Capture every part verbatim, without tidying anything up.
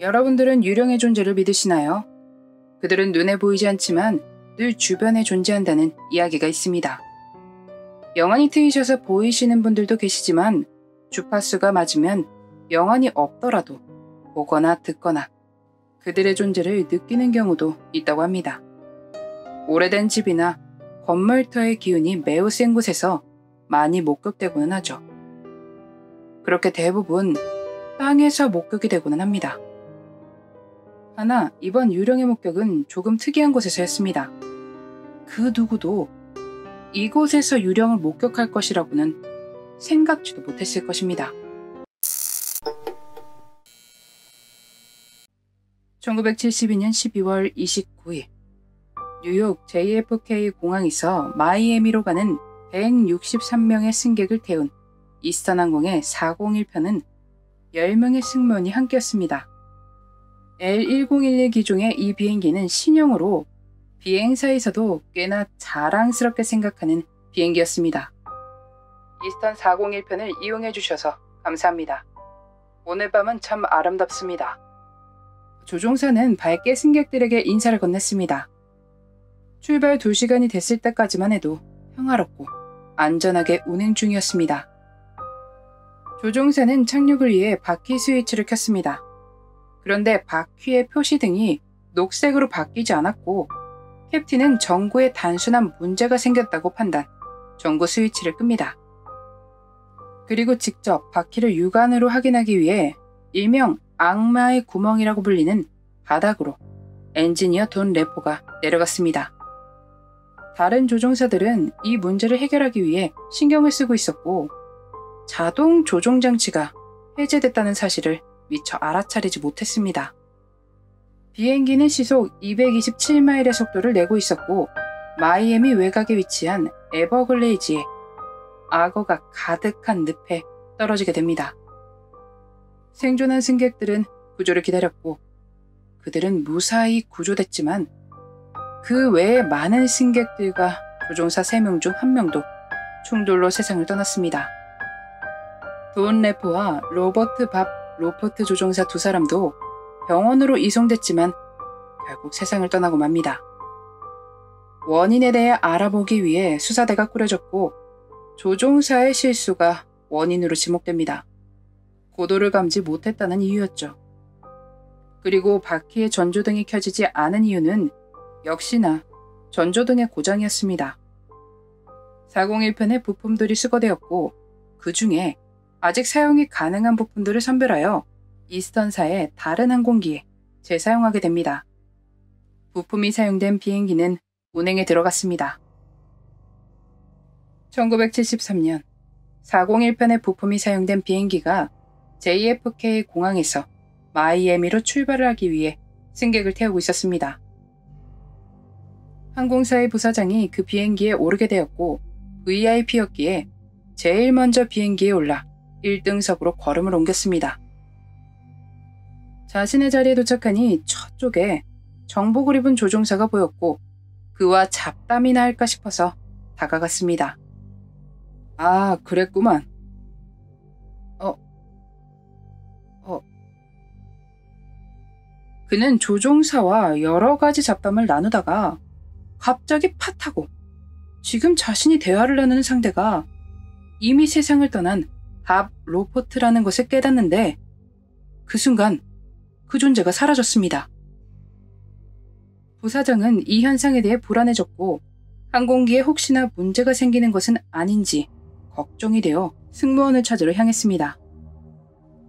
여러분들은 유령의 존재를 믿으시나요? 그들은 눈에 보이지 않지만 늘 주변에 존재한다는 이야기가 있습니다. 영안이 트이셔서 보이시는 분들도 계시지만 주파수가 맞으면 영안이 없더라도 보거나 듣거나 그들의 존재를 느끼는 경우도 있다고 합니다. 오래된 집이나 건물터의 기운이 매우 센 곳에서 많이 목격되고는 하죠. 그렇게 대부분 땅에서 목격이 되고는 합니다. 하나 이번 유령의 목격은 조금 특이한 곳에서 했습니다. 그 누구도 이곳에서 유령을 목격할 것이라고는 생각지도 못했을 것입니다. 천구백칠십이년 십이월 이십구일 뉴욕 제이 에프 케이 공항에서 마이애미로 가는 백육십삼명의 승객을 태운 이스턴 항공의 사공일 편은 열 명의 승무원이 함께였습니다. 엘 천일십일 기종의 이 비행기는 신형으로 비행사에서도 꽤나 자랑스럽게 생각하는 비행기였습니다. 이스턴 사공일 편을 이용해 주셔서 감사합니다. 오늘 밤은 참 아름답습니다. 조종사는 밝게 승객들에게 인사를 건넸습니다. 출발 두 시간이 됐을 때까지만 해도 평화롭고 안전하게 운행 중이었습니다. 조종사는 착륙을 위해 바퀴 스위치를 켰습니다. 그런데 바퀴의 표시등이 녹색으로 바뀌지 않았고 캡틴은 전구에 단순한 문제가 생겼다고 판단, 전구 스위치를 끕니다. 그리고 직접 바퀴를 육안으로 확인하기 위해 일명 악마의 구멍이라고 불리는 바닥으로 엔지니어 돈 레포가 내려갔습니다. 다른 조종사들은 이 문제를 해결하기 위해 신경을 쓰고 있었고 자동 조종 장치가 해제됐다는 사실을 미처 알아차리지 못했습니다. 비행기는 시속 이백이십칠 마일의 속도를 내고 있었고 마이애미 외곽에 위치한 에버글레이지에 악어가 가득한 늪에 떨어지게 됩니다. 생존한 승객들은 구조를 기다렸고 그들은 무사히 구조됐지만 그 외에 많은 승객들과 조종사 세 명 중 한 명도 충돌로 세상을 떠났습니다. 돈 레포와 로버트 밥 로포트 조종사 두 사람도 병원으로 이송됐지만 결국 세상을 떠나고 맙니다. 원인에 대해 알아보기 위해 수사대가 꾸려졌고 조종사의 실수가 원인으로 지목됩니다. 고도를 감지 못했다는 이유였죠. 그리고 바퀴의 전조등이 켜지지 않은 이유는 역시나 전조등의 고장이었습니다. 사공일 편의 부품들이 수거되었고 그 중에 아직 사용이 가능한 부품들을 선별하여 이스턴사의 다른 항공기에 재사용하게 됩니다. 부품이 사용된 비행기는 운행에 들어갔습니다. 천구백칠십삼년 사공일 편의 부품이 사용된 비행기가 제이 에프 케이 공항에서 마이애미로 출발을 하기 위해 승객을 태우고 있었습니다. 항공사의 부사장이 그 비행기에 오르게 되었고 브이아이피였기에 제일 먼저 비행기에 올라 일 등석으로 걸음을 옮겼습니다. 자신의 자리에 도착하니 저쪽에 정복을 입은 조종사가 보였고 그와 잡담이나 할까 싶어서 다가갔습니다. 아, 그랬구만. 어, 어. 그는 조종사와 여러 가지 잡담을 나누다가 갑자기 팟하고 지금 자신이 대화를 나누는 상대가 이미 세상을 떠난 밥 로포트라는 것을 깨닫는데 그 순간 그 존재가 사라졌습니다. 부사장은 이 현상에 대해 불안해졌고 항공기에 혹시나 문제가 생기는 것은 아닌지 걱정이 되어 승무원을 찾으러 향했습니다.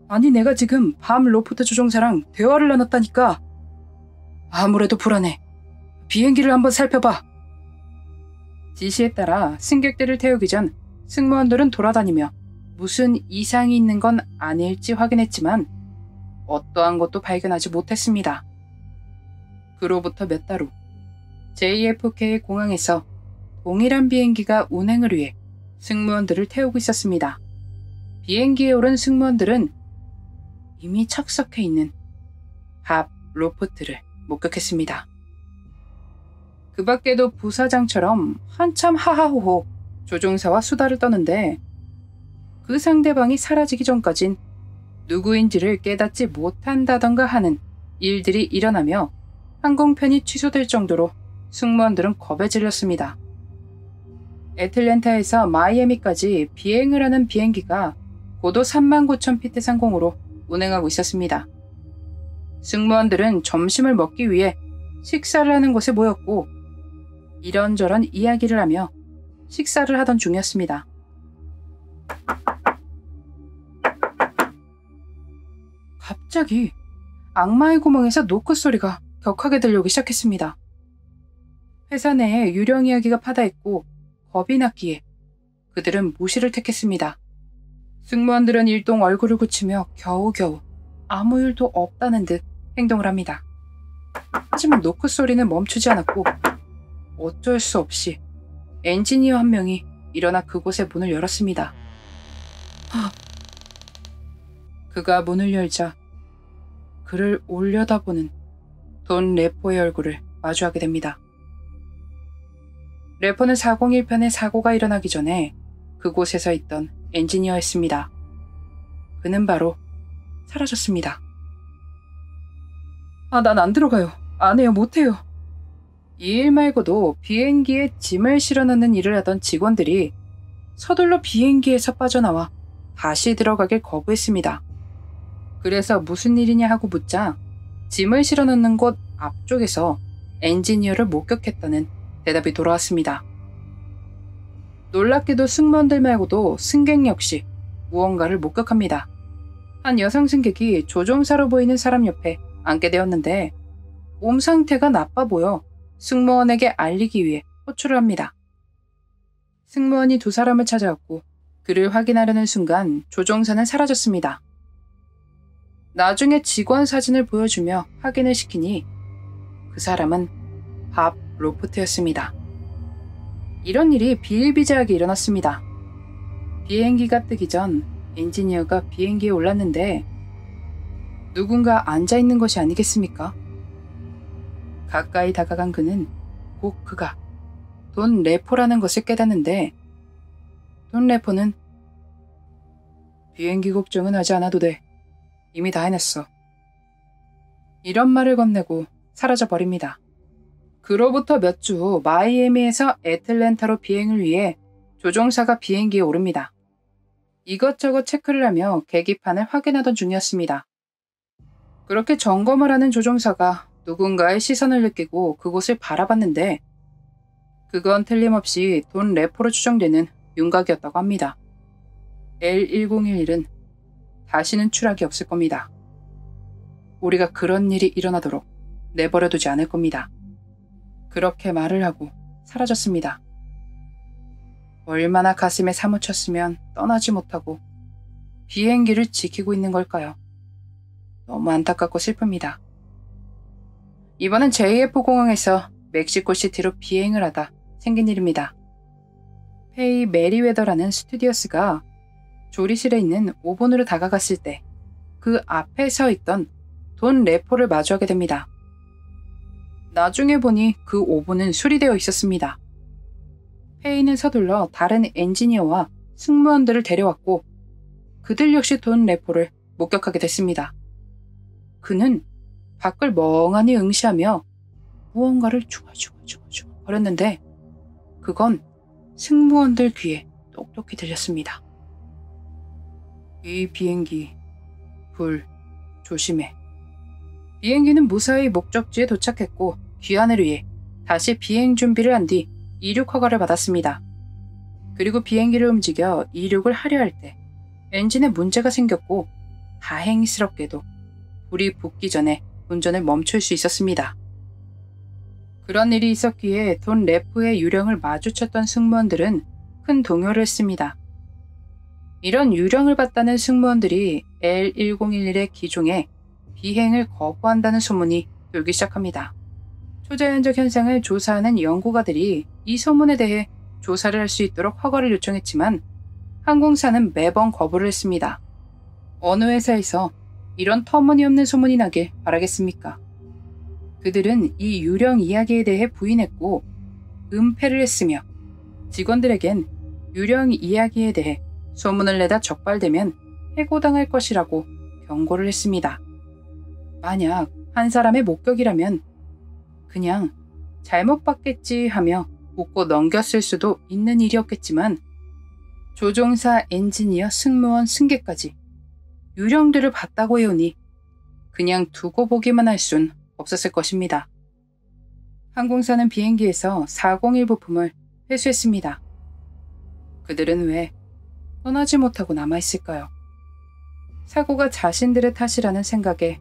아니 내가 지금 밥 로포트 조종사랑 대화를 나눴다니까. 아무래도 불안해. 비행기를 한번 살펴봐. 지시에 따라 승객들을 태우기 전 승무원들은 돌아다니며 무슨 이상이 있는 건 아닐지 확인했지만 어떠한 것도 발견하지 못했습니다. 그로부터 몇 달 후 제이 에프 케이 공항에서 동일한 비행기가 운행을 위해 승무원들을 태우고 있었습니다. 비행기에 오른 승무원들은 이미 착석해 있는 밥 로포트를 목격했습니다. 그 밖에도 부사장처럼 한참 하하호호 조종사와 수다를 떠는데 그 상대방이 사라지기 전까진 누구인지를 깨닫지 못한다던가 하는 일들이 일어나며 항공편이 취소될 정도로 승무원들은 겁에 질렸습니다. 애틀랜타에서 마이애미까지 비행을 하는 비행기가 고도 삼만 구천 피트 상공으로 운행하고 있었습니다. 승무원들은 점심을 먹기 위해 식사를 하는 곳에 모였고 이런저런 이야기를 하며 식사를 하던 중이었습니다. 갑자기 악마의 구멍에서 노크 소리가 격하게 들려오기 시작했습니다. 회사 내에 유령 이야기가 파다했고 겁이 났기에 그들은 무시를 택했습니다. 승무원들은 일동 얼굴을 굳히며 겨우겨우 아무 일도 없다는 듯 행동을 합니다. 하지만 노크 소리는 멈추지 않았고 어쩔 수 없이 엔지니어 한 명이 일어나 그곳의 문을 열었습니다. 하. 그가 문을 열자 그를 올려다보는 돈 래퍼의 얼굴을 마주하게 됩니다. 래퍼는 사공일 편의 사고가 일어나기 전에 그곳에서 있던 엔지니어였습니다. 그는 바로 사라졌습니다. 아, 난 안 들어가요. 안 해요. 못해요. 이 일 말고도 비행기에 짐을 실어넣는 일을 하던 직원들이 서둘러 비행기에서 빠져나와 다시 들어가길 거부했습니다. 그래서 무슨 일이냐 하고 묻자 짐을 실어넣는 곳 앞쪽에서 엔지니어를 목격했다는 대답이 돌아왔습니다. 놀랍게도 승무원들 말고도 승객 역시 무언가를 목격합니다. 한 여성 승객이 조종사로 보이는 사람 옆에 앉게 되었는데 몸 상태가 나빠 보여 승무원에게 알리기 위해 호출을 합니다. 승무원이 두 사람을 찾아왔고 그를 확인하려는 순간 조종사는 사라졌습니다. 나중에 직원 사진을 보여주며 확인을 시키니 그 사람은 밥 로프트였습니다. 이런 일이 비일비재하게 일어났습니다. 비행기가 뜨기 전 엔지니어가 비행기에 올랐는데 누군가 앉아있는 것이 아니겠습니까? 가까이 다가간 그는 곧 그가 돈 레포라는 것을 깨닫는데 돈 레포는 비행기 걱정은 하지 않아도 돼. 이미 다 해냈어. 이런 말을 건네고 사라져버립니다. 그로부터 몇 주 마이애미에서 애틀랜타로 비행을 위해 조종사가 비행기에 오릅니다. 이것저것 체크를 하며 계기판을 확인하던 중이었습니다. 그렇게 점검을 하는 조종사가 누군가의 시선을 느끼고 그곳을 바라봤는데 그건 틀림없이 돈 래퍼로 추정되는 윤곽이었다고 합니다. 엘 천일일은 다시는 추락이 없을 겁니다. 우리가 그런 일이 일어나도록 내버려두지 않을 겁니다. 그렇게 말을 하고 사라졌습니다. 얼마나 가슴에 사무쳤으면 떠나지 못하고 비행기를 지키고 있는 걸까요? 너무 안타깝고 슬픕니다. 이번엔 제이에프 공항에서 멕시코시티로 비행을 하다 생긴 일입니다. 페이 메리웨더라는 스튜디오스가 조리실에 있는 오븐으로 다가갔을 때 그 앞에 서 있던 돈 레포를 마주하게 됩니다. 나중에 보니 그 오븐은 수리되어 있었습니다. 페이는 서둘러 다른 엔지니어와 승무원들을 데려왔고 그들 역시 돈 레포를 목격하게 됐습니다. 그는 밖을 멍하니 응시하며 무언가를 중얼중얼중얼 거렸는데 그건 승무원들 귀에 똑똑히 들렸습니다. 이 비행기, 불, 조심해. 비행기는 무사히 목적지에 도착했고 귀환을 위해 다시 비행 준비를 한 뒤 이륙 허가를 받았습니다. 그리고 비행기를 움직여 이륙을 하려 할 때 엔진에 문제가 생겼고 다행스럽게도 불이 붙기 전에 운전을 멈출 수 있었습니다. 그런 일이 있었기에 돈 래프의 유령을 마주쳤던 승무원들은 큰 동요를 했습니다. 이런 유령을 봤다는 승무원들이 엘 천일일의 기종에 비행을 거부한다는 소문이 돌기 시작합니다. 초자연적 현상을 조사하는 연구가들이 이 소문에 대해 조사를 할 수 있도록 허가를 요청했지만 항공사는 매번 거부를 했습니다. 어느 회사에서 이런 터무니없는 소문이 나길 바라겠습니까? 그들은 이 유령 이야기에 대해 부인했고 은폐를 했으며 직원들에겐 유령 이야기에 대해 소문을 내다 적발되면 해고당할 것이라고 경고를 했습니다. 만약 한 사람의 목격이라면 그냥 잘못 봤겠지 하며 웃고 넘겼을 수도 있는 일이었겠지만 조종사, 엔지니어, 승무원, 승객까지 유령들을 봤다고 해오니 그냥 두고 보기만 할 순 없었을 것입니다. 항공사는 비행기에서 사공일 부품을 회수했습니다. 그들은 왜 떠나지 못하고 남아있을까요? 사고가 자신들의 탓이라는 생각에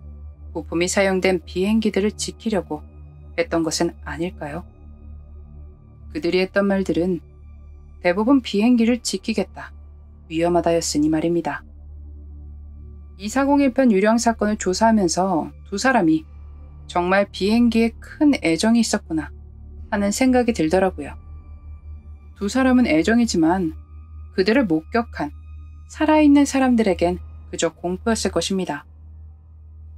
부품이 사용된 비행기들을 지키려고 했던 것은 아닐까요? 그들이 했던 말들은 대부분 비행기를 지키겠다, 위험하다였으니 말입니다. 이사공일편 유령 사건을 조사하면서 두 사람이 정말 비행기에 큰 애정이 있었구나 하는 생각이 들더라고요. 두 사람은 애정이지만 그들을 목격한 살아있는 사람들에겐 그저 공포였을 것입니다.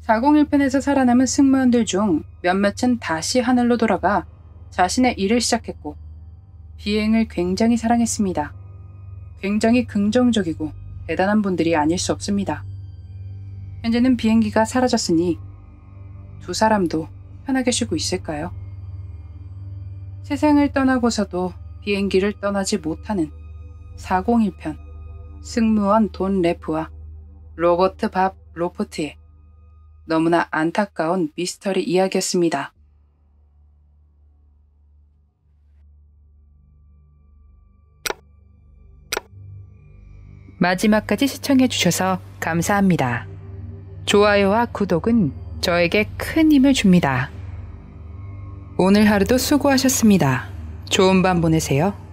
사공일편에서 살아남은 승무원들 중 몇몇은 다시 하늘로 돌아가 자신의 일을 시작했고 비행을 굉장히 사랑했습니다. 굉장히 긍정적이고 대단한 분들이 아닐 수 없습니다. 현재는 비행기가 사라졌으니 두 사람도 편하게 쉬고 있을까요? 세상을 떠나고서도 비행기를 떠나지 못하는 사공일편 승무원 돈 레프와 로버트 밥 로포트의 너무나 안타까운 미스터리 이야기였습니다. 마지막까지 시청해주셔서 감사합니다. 좋아요와 구독은 저에게 큰 힘을 줍니다. 오늘 하루도 수고하셨습니다. 좋은 밤 보내세요.